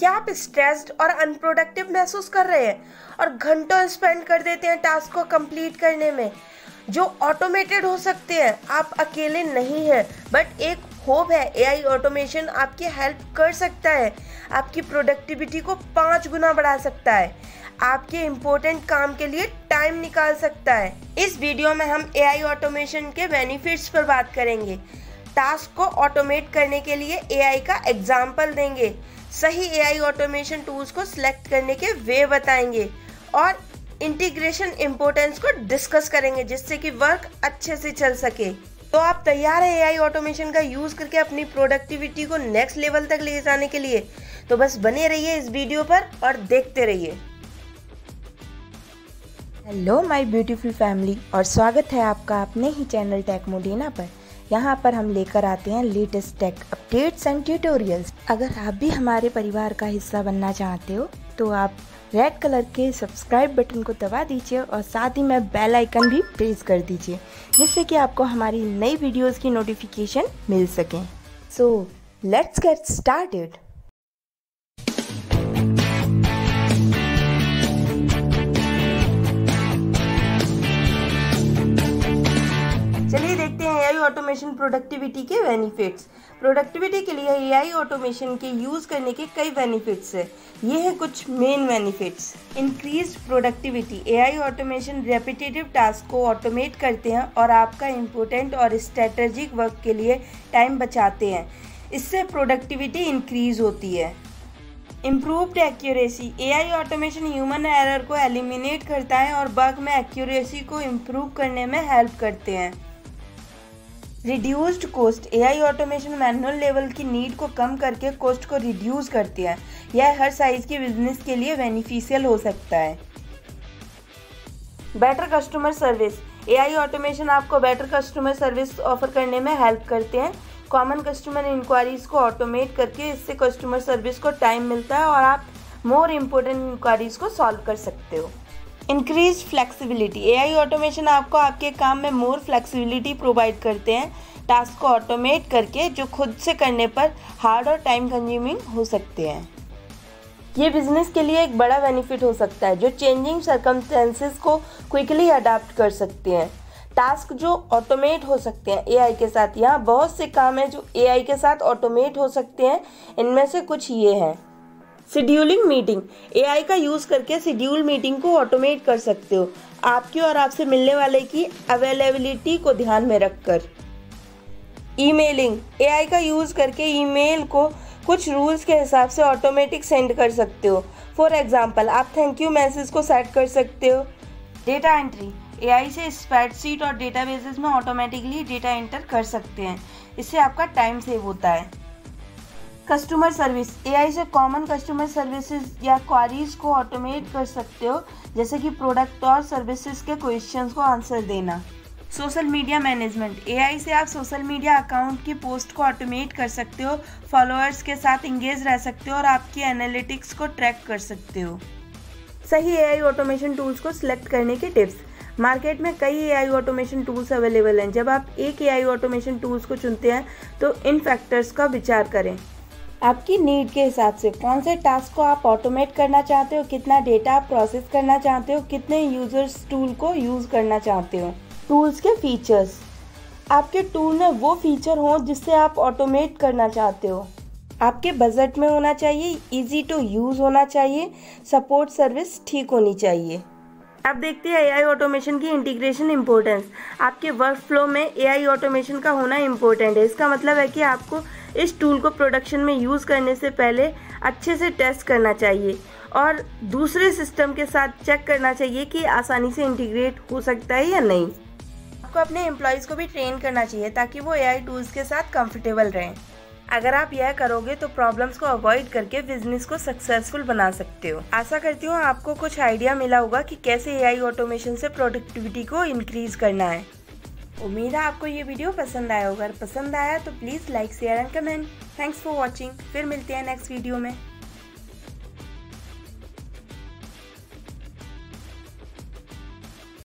क्या आप स्ट्रेस्ड और अनप्रोडक्टिव महसूस कर रहे हैं और घंटों स्पेंड कर देते हैं टास्क को कंप्लीट करने में जो ऑटोमेटेड हो सकते हैं? आप अकेले नहीं हैं, बट एक होप है, एआई ऑटोमेशन आपकी हेल्प कर सकता है, आपकी प्रोडक्टिविटी को 5 गुना बढ़ा सकता है, आपके इम्पोर्टेंट काम के लिए टाइम निकाल सकता है। इस वीडियो में हम एआई ऑटोमेशन के बेनिफिट्स पर बात करेंगे, टास्क को ऑटोमेट करने के लिए एआई का एग्जाम्पल देंगे, सही एआई ऑटोमेशन टूल्स को सिलेक्ट करने के वे बताएंगे और इंटीग्रेशन इम्पोर्टेंस को डिस्कस करेंगे जिससे कि वर्क अच्छे से चल सके। तो आप तैयार हैं एआई ऑटोमेशन का यूज़ करके अपनी प्रोडक्टिविटी को नेक्स्ट लेवल तक ले जाने के लिए? तो बस बने रहिए इस वीडियो पर और देखते रहिए। हेलो माय ब्यूटीफुल फैमिली, और स्वागत है आपका अपने ही चैनल टेक मोडेना पर। यहाँ पर हम लेकर आते हैं latest tech updates and tutorials. अगर आप भी हमारे परिवार का हिस्सा बनना चाहते हो तो आप रेड कलर के सब्सक्राइब बटन को दबा दीजिए और साथ ही में बेल आइकन भी प्रेस कर दीजिए जिससे कि आपको हमारी नई वीडियोस की नोटिफिकेशन मिल सके। So let's get started. चलिए देखते हैं एआई ऑटोमेशन प्रोडक्टिविटी के बेनिफिट्स। प्रोडक्टिविटी के लिए एआई ऑटोमेशन के यूज़ करने के कई बेनिफिट्स हैं। ये हैं कुछ main benefits. Increase productivity. AI automation repetitive task को ऑटोमेट करते हैं और आपका इम्पोर्टेंट और स्ट्रेटेजिक वर्क के लिए टाइम बचाते हैं। इससे प्रोडक्टिविटी इंक्रीज होती है। Improved accuracy. AI automation human error को एलिमिनेट करता है और वर्क में एक्यूरेसी को इम्प्रूव करने में हेल्प करते हैं। Reduced cost. AI automation manual level की नीड को कम करके कॉस्ट को रिड्यूस करती है। यह हर साइज के बिजनेस के लिए बेनिफिशियल हो सकता है। Better customer service. AI automation आपको बेटर कस्टमर सर्विस ऑफर करने में हेल्प करते हैं। कॉमन कस्टमर इंक्वायरीज को ऑटोमेट करके इससे कस्टमर सर्विस को टाइम मिलता है और आप मोर इम्पोर्टेंट इंक्वायरीज को सॉल्व कर सकते हो। Increase flexibility. एआई ऑटोमेशन आपको आपके काम में मोर फ्लेक्सिबिलिटी प्रोवाइड करते हैं। टास्क को ऑटोमेट करके जो खुद से करने पर हार्ड और टाइम कंज्यूमिंग हो सकते हैं। ये बिजनेस के लिए एक बड़ा बेनिफिट हो सकता है जो चेंजिंग सर्कमस्टेंसेस को क्विकली अडाप्ट कर सकते हैं। टास्क जो ऑटोमेट हो सकते हैं एआई के साथ, यहाँ बहुत से काम हैं जो एआई के साथ ऑटोमेट हो सकते हैं। इनमें से कुछ ये हैं। Scheduling meeting. एआई का यूज़ करके शेड्यूल मीटिंग को ऑटोमेट कर सकते हो, आपकी और आपसे मिलने वाले की अवेलेबिलिटी को ध्यान में रखकर। ईमेलिंग। एआई का यूज़ करके ईमेल को कुछ रूल्स के हिसाब से ऑटोमेटिक सेंड कर सकते हो। फॉर एग्जांपल, आप थैंक यू मैसेज को सेट कर सकते हो। Data entry. एआई से स्प्रेडशीट और डेटाबेसेस में ऑटोमेटिकली डेटा एंटर कर सकते हैं। इससे आपका टाइम सेव होता है। Customer service. एआई से कॉमन कस्टमर सर्विसेज या क्वारीज को ऑटोमेट कर सकते हो, जैसे कि प्रोडक्ट और सर्विसेज के क्वेश्चंस को आंसर देना। Social media management. एआई से आप सोशल मीडिया अकाउंट की पोस्ट को ऑटोमेट कर सकते हो, फॉलोअर्स के साथ इंगेज रह सकते हो और आपकी एनालिटिक्स को ट्रैक कर सकते हो। सही एआई ऑटोमेशन टूल्स को सिलेक्ट करने के टिप्स। मार्केट में कई एआई ऑटोमेशन टूल्स अवेलेबल हैं। जब आप एक एआई ऑटोमेशन टूल्स को चुनते हैं तो इन फैक्टर्स का विचार करें। आपकी नीड के हिसाब से कौन से टास्क को आप ऑटोमेट करना चाहते हो, कितना डेटा आप प्रोसेस करना चाहते हो, कितने यूजर्स टूल को यूज़ करना चाहते हो। टूल्स के फीचर्स। आपके टूल में वो फीचर हो जिससे आप ऑटोमेट करना चाहते हो। आपके बजट में होना चाहिए, इजी टू यूज़ होना चाहिए, सपोर्ट सर्विस ठीक होनी चाहिए। अब देखते हैं एआई ऑटोमेशन की इंटीग्रेशन इम्पोर्टेंस। आपके वर्क फ्लो में एआई ऑटोमेशन का होना इम्पोर्टेंट है। इसका मतलब है कि आपको इस टूल को प्रोडक्शन में यूज़ करने से पहले अच्छे से टेस्ट करना चाहिए और दूसरे सिस्टम के साथ चेक करना चाहिए कि आसानी से इंटीग्रेट हो सकता है या नहीं। आपको अपने एम्प्लॉयज़ को भी ट्रेन करना चाहिए ताकि वो एआई टूल्स के साथ कंफर्टेबल रहें। अगर आप यह करोगे तो प्रॉब्लम्स को अवॉइड करके बिजनेस को सक्सेसफुल बना सकते हो। आशा करती हूँ आपको कुछ आइडिया मिला होगा कि कैसे एआई ऑटोमेशन से प्रोडक्टिविटी को इंक्रीज करना है। उम्मीद है आपको ये वीडियो पसंद आया होगा। अगर पसंद आया तो please like, share and comment. Thanks for watching. फिर मिलते हैं नेक्स्ट वीडियो में।